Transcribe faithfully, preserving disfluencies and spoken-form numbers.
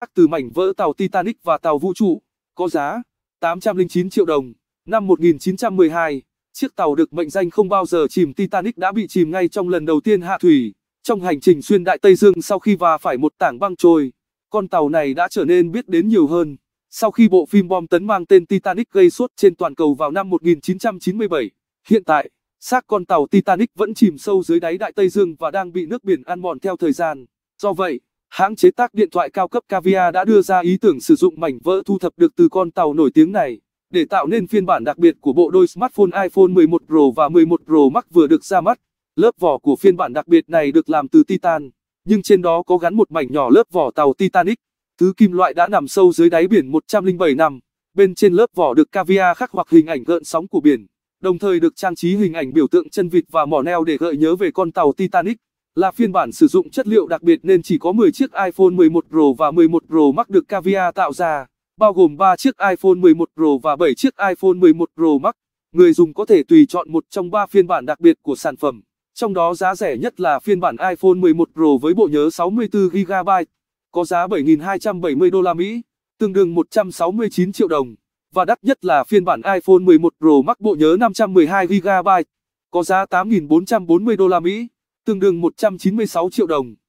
tác từ mảnh vỡ tàu Titanic và tàu vũ trụ, có giá tám trăm lẻ chín triệu đồng. Năm một nghìn chín trăm mười hai, chiếc tàu được mệnh danh không bao giờ chìm Titanic đã bị chìm ngay trong lần đầu tiên hạ thủy. Trong hành trình xuyên Đại Tây Dương sau khi va phải một tảng băng trôi, con tàu này đã trở nên biết đến nhiều hơn. Sau khi bộ phim bom tấn mang tên Titanic gây sốt trên toàn cầu vào năm một nghìn chín trăm chín mươi bảy, hiện tại, xác con tàu Titanic vẫn chìm sâu dưới đáy Đại Tây Dương và đang bị nước biển ăn mòn theo thời gian. Do vậy, hãng chế tác điện thoại cao cấp Caviar đã đưa ra ý tưởng sử dụng mảnh vỡ thu thập được từ con tàu nổi tiếng này để tạo nên phiên bản đặc biệt của bộ đôi smartphone iPhone mười một Pro và mười một Pro Max vừa được ra mắt. Lớp vỏ của phiên bản đặc biệt này được làm từ titan, nhưng trên đó có gắn một mảnh nhỏ lớp vỏ tàu Titanic, thứ kim loại đã nằm sâu dưới đáy biển một trăm lẻ bảy năm. Bên trên lớp vỏ được Caviar khắc hoặc hình ảnh gợn sóng của biển, đồng thời được trang trí hình ảnh biểu tượng chân vịt và mỏ neo để gợi nhớ về con tàu Titanic. Là phiên bản sử dụng chất liệu đặc biệt nên chỉ có mười chiếc iPhone mười một Pro và mười một Pro Max được Caviar tạo ra, bao gồm ba chiếc iPhone mười một Pro và bảy chiếc iPhone mười một Pro Max. Người dùng có thể tùy chọn một trong ba phiên bản đặc biệt của sản phẩm, trong đó giá rẻ nhất là phiên bản iPhone mười một Pro với bộ nhớ sáu mươi tư gi ga bai, có giá bảy nghìn hai trăm bảy mươi đô la Mỹ, tương đương một trăm sáu mươi chín triệu đồng, và đắt nhất là phiên bản iPhone mười một Pro Max bộ nhớ năm trăm mười hai gi ga bai, có giá tám nghìn bốn trăm bốn mươi đô la Mỹ, tương đương một trăm chín mươi sáu triệu đồng.